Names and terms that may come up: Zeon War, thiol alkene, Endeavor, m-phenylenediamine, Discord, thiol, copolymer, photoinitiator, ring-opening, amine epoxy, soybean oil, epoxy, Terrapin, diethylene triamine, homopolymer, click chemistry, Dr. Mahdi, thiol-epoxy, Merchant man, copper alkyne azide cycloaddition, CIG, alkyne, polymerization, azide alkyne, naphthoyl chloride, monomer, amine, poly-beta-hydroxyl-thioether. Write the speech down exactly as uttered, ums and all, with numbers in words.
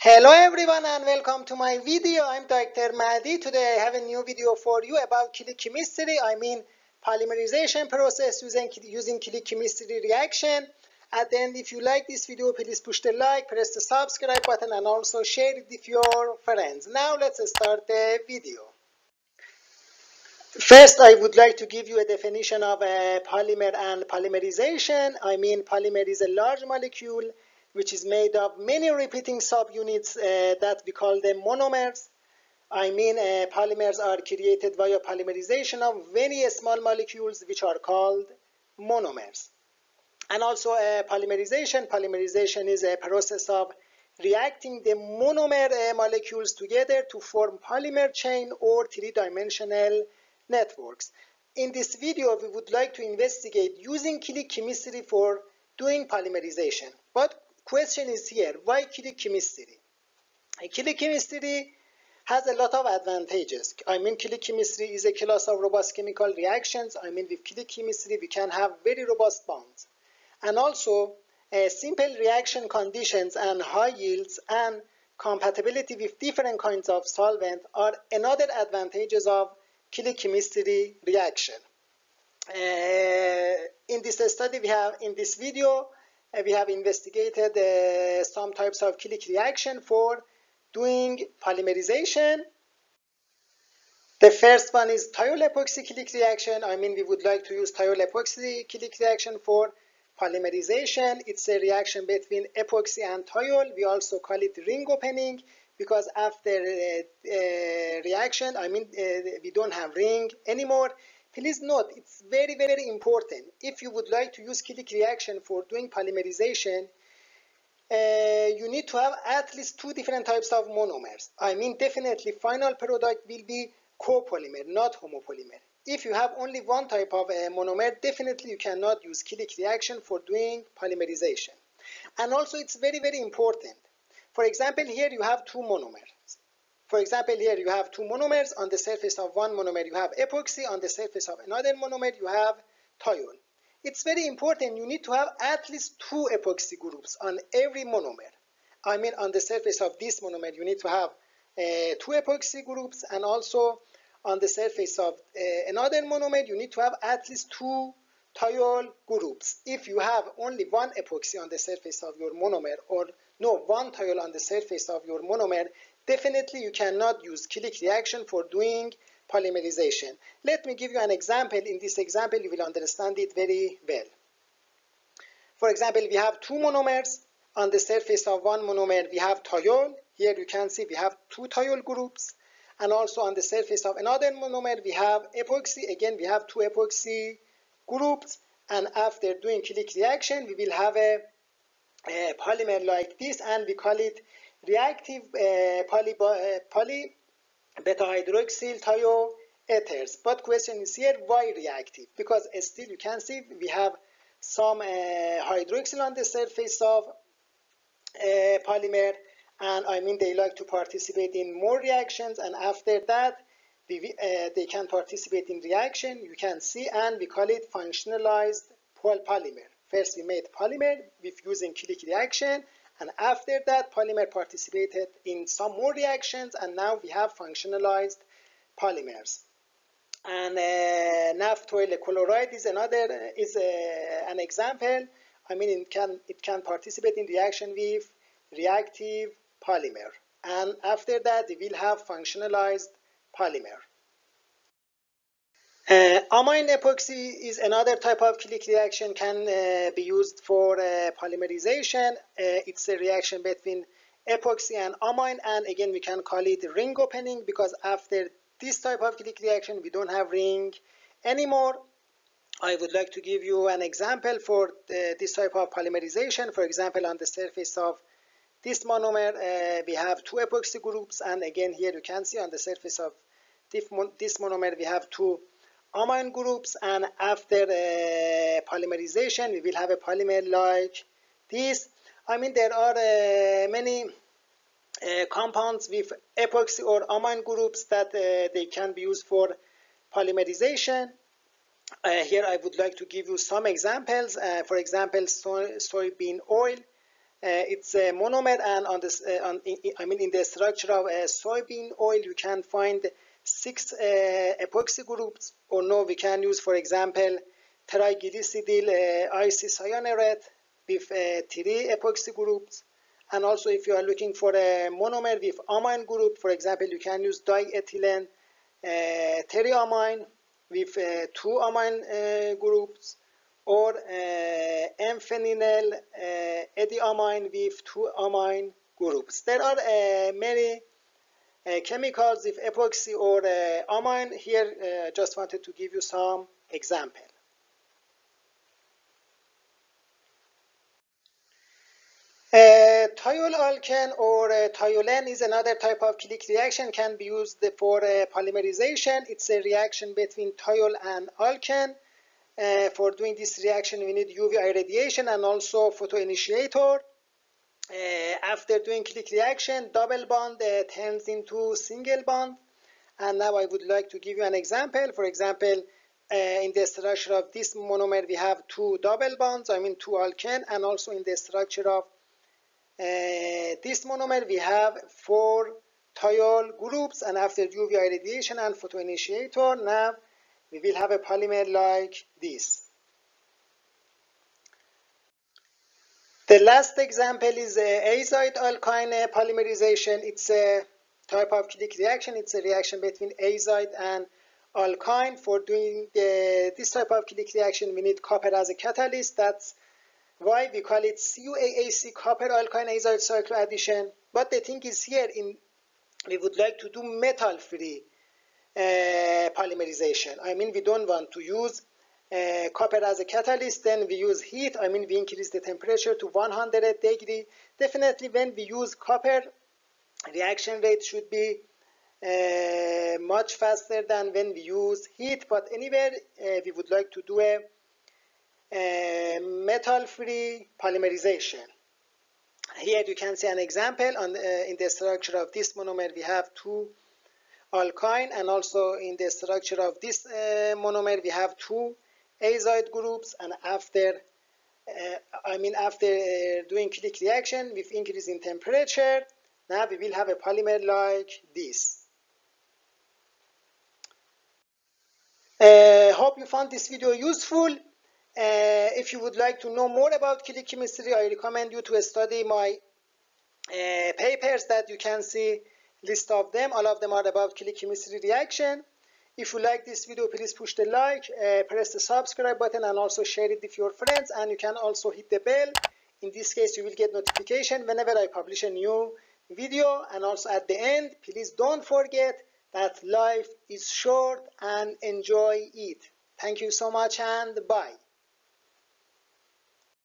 Hello everyone and welcome to my video. I'm Doctor Mahdi. Today I have a new video for you about click chemistry. I mean polymerization process using, using click chemistry reaction. At the end, if you like this video, please push the like, press the subscribe button and also share it with your friends. Now let's start the video. First, I would like to give you a definition of a polymer and polymerization. I mean polymer is a large molecule which is made of many repeating subunits uh, that we call them monomers. I mean uh, polymers are created via polymerization of very small molecules which are called monomers. And also uh, polymerization. Polymerization is a process of reacting the monomer uh, molecules together to form polymer chain or three-dimensional networks. In this video, we would like to investigate using click chemistry for doing polymerization. But question is here, why click chemistry? Click chemistry has a lot of advantages. I mean, click chemistry is a class of robust chemical reactions. I mean, with click chemistry, we can have very robust bonds. And also, uh, simple reaction conditions and high yields and compatibility with different kinds of solvent are another advantages of click chemistry reaction. Uh, in this study, we have in this video, Uh, we have investigated uh, some types of click reaction for doing polymerization. The first one is thiol-epoxy click reaction. I mean, we would like to use thiol-epoxy click reaction for polymerization. It's a reaction between epoxy and thiol. We also call it ring opening because after uh, uh, reaction, I mean, uh, we don't have ring anymore. Please note, it's very, very important. If you would like to use click reaction for doing polymerization, uh, you need to have at least two different types of monomers. I mean, definitely final product will be copolymer, not homopolymer. If you have only one type of uh, monomer, definitely you cannot use click reaction for doing polymerization. And also, it's very, very important. For example, here you have two monomers. For example, here you have two monomers. On the surface of one monomer, you have epoxy. On the surface of another monomer, you have thiol. It's very important. You need to have at least two epoxy groups on every monomer. I mean, on the surface of this monomer, you need to have uh, two epoxy groups. And also, on the surface of uh, another monomer, you need to have at least two thiol groups. If you have only one epoxy on the surface of your monomer, or no, one thiol on the surface of your monomer, definitely you cannot use click reaction for doing polymerization. Let me give you an example. In this example, you will understand it very well. For example, we have two monomers. On the surface of one monomer, we have thiol. Here you can see we have two thiol groups. And also on the surface of another monomer, we have epoxy. Again, we have two epoxy groups. And after doing click reaction, we will have a, a polymer like this, and we call it reactive uh, poly-beta-hydroxyl-thioethers. Uh, but question is here, why reactive? Because uh, still you can see we have some uh, hydroxyl on the surface of uh, polymer, and I mean they like to participate in more reactions, and after that we, uh, they can participate in reaction, you can see, and we call it functionalized polymer. First we made polymer with using click reaction, and after that, polymer participated in some more reactions, and now we have functionalized polymers. And uh, naphthoyl chloride is another uh, is uh, an example. I mean, it can it can participate in reaction with reactive polymer, and after that, we will have functionalized polymer. Uh, amine epoxy is another type of click reaction, can uh, be used for uh, polymerization. Uh, it's a reaction between epoxy and amine, and again we can call it ring opening because after this type of click reaction we don't have ring anymore. I would like to give you an example for the, this type of polymerization. For example, on the surface of this monomer uh, we have two epoxy groups, and again here you can see on the surface of this monomer we have two amine groups, and after uh, polymerization we will have a polymer like this. I mean there are uh, many uh, compounds with epoxy or amine groups that uh, they can be used for polymerization. Uh, here I would like to give you some examples. Uh, for example, so soybean oil Uh, it's a monomer, and on this, uh, on, in, I mean, in the structure of uh, soybean oil, you can find six uh, epoxy groups, or no, we can use, for example, triglycidyl-I C cyanurate with uh, three epoxy groups. And also, if you are looking for a monomer with amine group, for example, you can use diethylene uh, triamine with uh, two amine uh, groups, or uh, m-phenylenediamine uh, with two amine groups. There are uh, many uh, chemicals with epoxy or uh, amine. Here, uh, just wanted to give you some example. Uh, thiol alkene or uh, thiolene is another type of click reaction, can be used for uh, polymerization. It's a reaction between thiol and alkene. Uh, for doing this reaction, we need U V irradiation and also photoinitiator. Uh, after doing click reaction, double bond uh, turns into single bond. And now I would like to give you an example. For example, uh, in the structure of this monomer, we have two double bonds, I mean two alkene, and also in the structure of Uh, this monomer we have four thiol groups, and after U V irradiation and photoinitiator, now we will have a polymer like this. The last example is uh, azide alkyne polymerization. It's a type of click reaction. It's a reaction between azide and alkyne. For doing the, this type of click reaction, we need copper as a catalyst. That's why we call it C U A A C, copper alkyne azide cycloaddition. But the thing is, here in we would like to do metal free uh, polymerization. I mean, we don't want to use uh, copper as a catalyst. Then we use heat. I mean, we increase the temperature to one hundred degrees. Definitely, when we use copper, reaction rate should be uh, much faster than when we use heat. But anywhere, uh, we would like to do a Uh, metal-free polymerization. Here you can see an example. On, uh, in the structure of this monomer, we have two alkyne, and also in the structure of this uh, monomer, we have two azide groups. And after, uh, I mean, after uh, doing click reaction with increase in temperature, now we will have a polymer like this. Uh, hope you found this video useful. Uh, if you would like to know more about click chemistry, I recommend you to study my uh, papers that you can see list of them. All of them are about click chemistry reaction. If you like this video, please push the like, uh, press the subscribe button, and also share it with your friends. And you can also hit the bell. In this case, you will get notification whenever I publish a new video. And also at the end, please don't forget that life is short and enjoy it. Thank you so much, and bye.